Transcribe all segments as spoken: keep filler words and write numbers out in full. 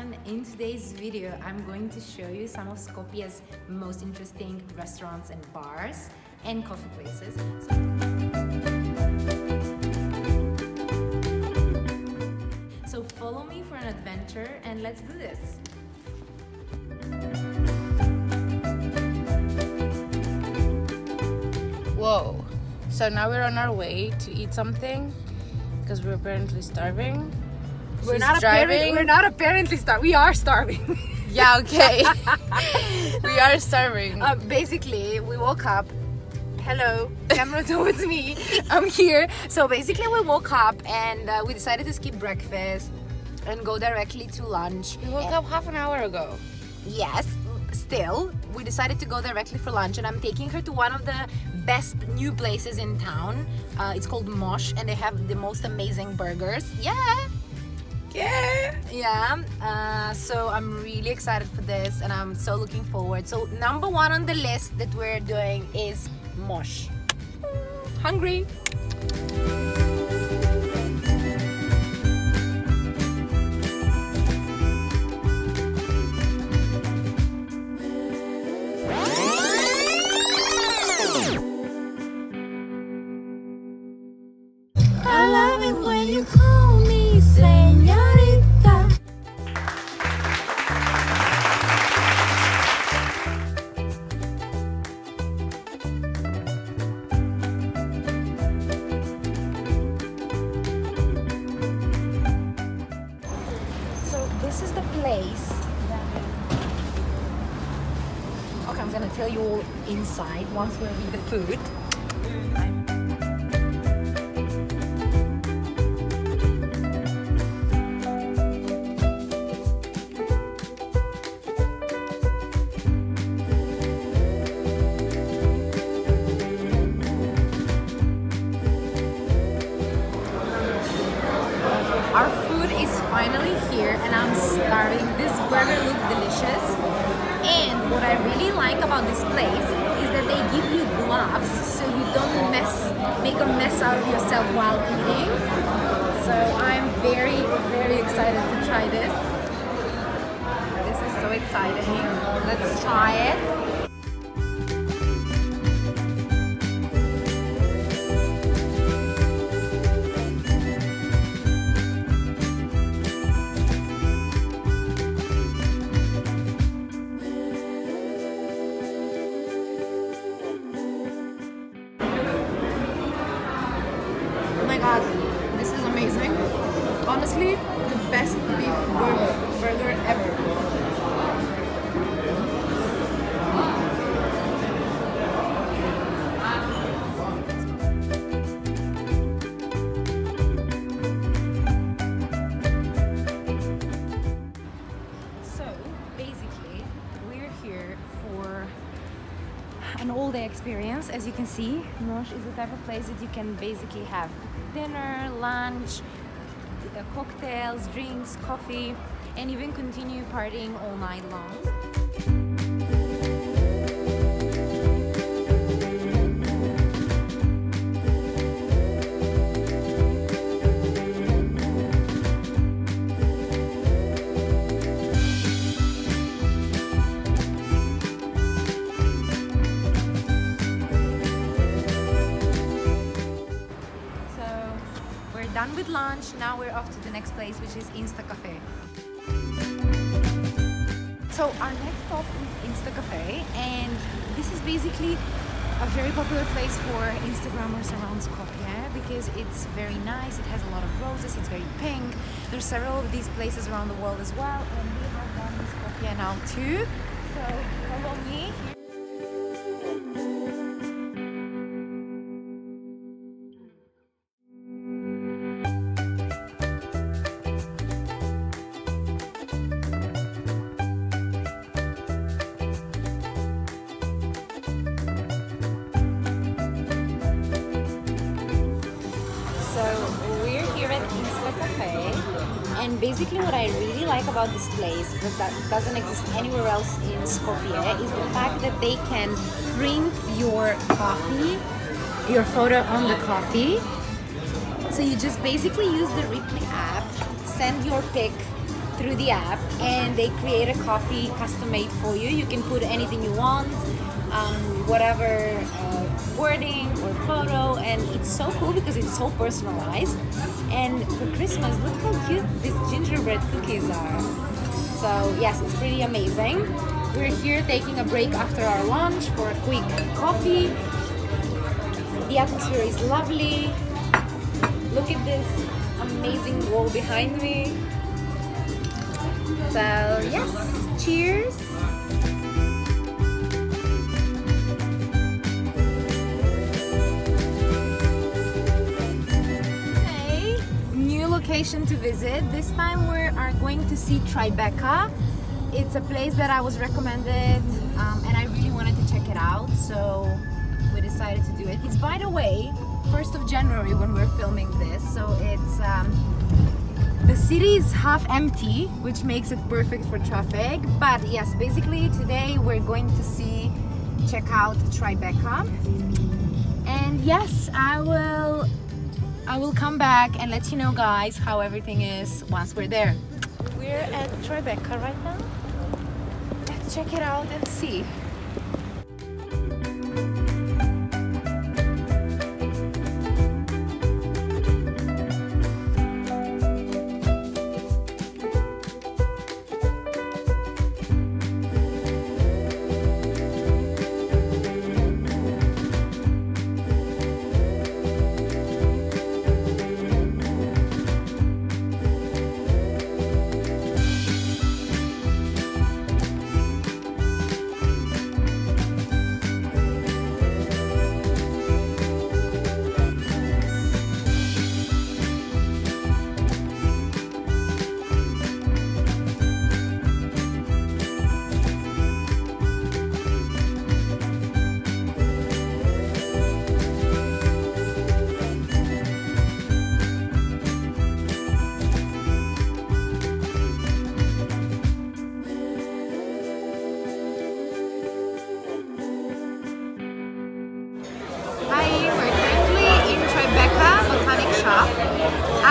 everyone! In today's video I'm going to show you some of Skopje's most interesting restaurants and bars and coffee places. So follow me for an adventure and let's do this! Whoa! So now we're on our way to eat something because we're apparently starving. We're not, driving. we're not apparently starving. We are starving. Yeah, okay. We are starving. Uh, basically, we woke up. Hello, camera towards me. I'm here. So basically, we woke up and uh, we decided to skip breakfast and go directly to lunch. We woke and up half an hour ago. Yes. Still, we decided to go directly for lunch, and I'm taking her to one of the best new places in town. Uh, it's called Mosh, and they have the most amazing burgers. Yeah. Yeah, yeah. Uh, so I'm really excited for this and I'm so looking forward. So number one on the list that we're doing is Mosh. Mm, hungry. I love it when you call me señor. This is the place. Okay, I'm gonna tell you all inside once we're with the food. Our food is finally here and I'm starving. This burger looks delicious. And what I really like about this place is that they give you gloves so you don't mess, make a mess out of yourself while eating. So I'm very, very excited to try this. This is so exciting. Let's try it. God, this is amazing. Honestly, the best beef burger, burger ever. So, basically, we're here for an all-day experience. As you can see, Mosh is the type of place that you can basically have dinner, lunch, the cocktails, drinks, coffee, and even continue partying all night long. Done with lunch, now we're off to the next place, which is Insta Café. So our next stop is Insta Café, and this is basically a very popular place for Instagrammers around Skopje because it's very nice, it has a lot of roses, it's very pink. There's several of these places around the world as well, and we have one in Skopje now too. So follow me. And basically what I really like about this place that, that doesn't exist anywhere else in Skopje is the fact that they can print your coffee, your photo on the coffee. So you just basically use the Ripley app, send your pic through the app, and they create a coffee custom made for you. You can put anything you want, um, whatever uh, wording or photo, and it's so cool because it's so personalized. And for Christmas, look how cute these gingerbread cookies are. So yes, it's pretty amazing. We're here taking a break after our lunch for a quick coffee. The atmosphere is lovely. Look at this amazing wall behind me. So yes, cheers. Okay, new location to visit. This time we are going to see Tribeca. It's a place that I was recommended um, and I really wanted to check it out, so we decided to do it. It's, by the way, first of January when we're filming this, so it's um, the city is half empty, which makes it perfect for traffic. But yes, basically today we're going to see, check out Tribeca, and yes, I will I will come back and let you know guys how everything is once we're there. We're at Tribeca right now. Let's check it out and see.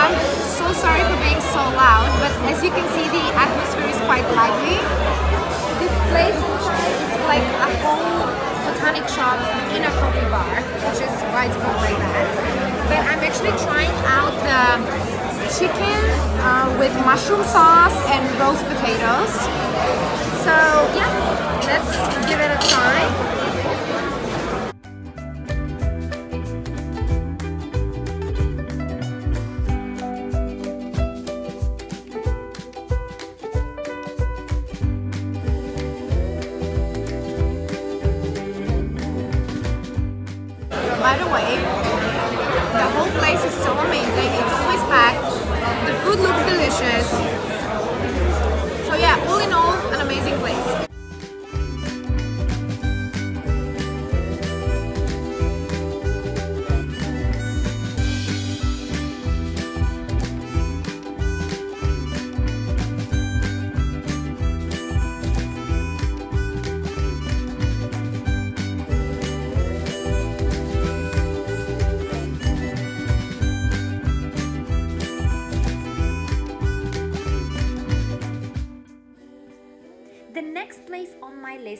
I'm so sorry for being so loud, but as you can see, the atmosphere is quite lively. This place is like a whole botanic shop in a coffee bar, which is why it's called like that. But I'm actually trying out the chicken uh, with mushroom sauce and roast potatoes. So yeah, let's give it a try. By the way, the whole place is so amazing, it's always packed, the food looks delicious, so yeah, all in all, an amazing place.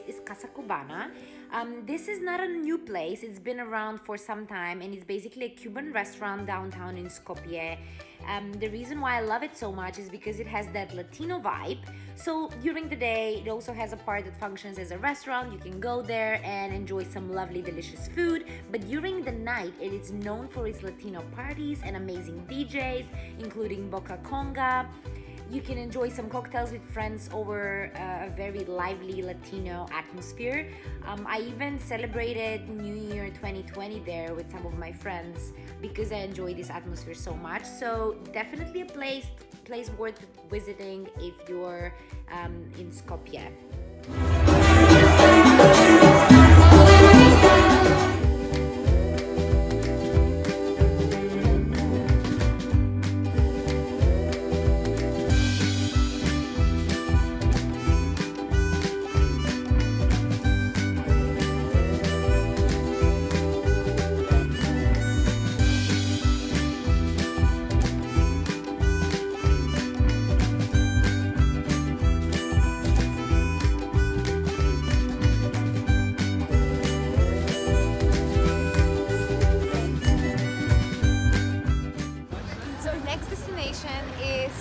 Is Casa Cubana. Um, this is not a new place, it's been around for some time, and it's basically a Cuban restaurant downtown in Skopje. Um, the reason why I love it so much is because it has that Latino vibe. So during the day, it also has a part that functions as a restaurant. You can go there and enjoy some lovely, delicious food. But during the night, it is known for its Latino parties and amazing D Js, including Boca Conga. You can enjoy some cocktails with friends over uh, a very lively Latino atmosphere. Um, I even celebrated New Year twenty twenty there with some of my friends because I enjoy this atmosphere so much. So definitely a place, place worth visiting if you're um, in Skopje. next destination is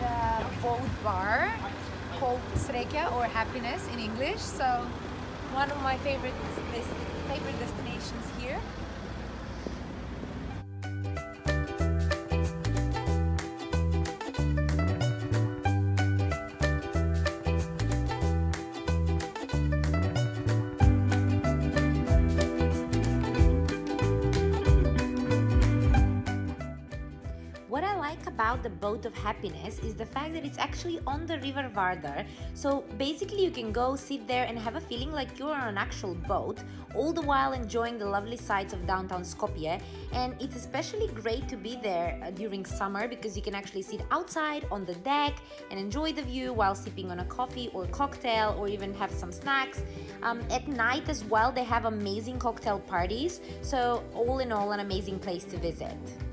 the boat bar called Srekia, or Happiness in English. So one of my favorite favorite destinations here. What I like about the Boat of Happiness is the fact that it's actually on the river Vardar, so basically you can go sit there and have a feeling like you're on an actual boat, all the while enjoying the lovely sights of downtown Skopje. And it's especially great to be there during summer because you can actually sit outside on the deck and enjoy the view while sipping on a coffee or cocktail, or even have some snacks. Um, at night as well, they have amazing cocktail parties, so all in all an amazing place to visit.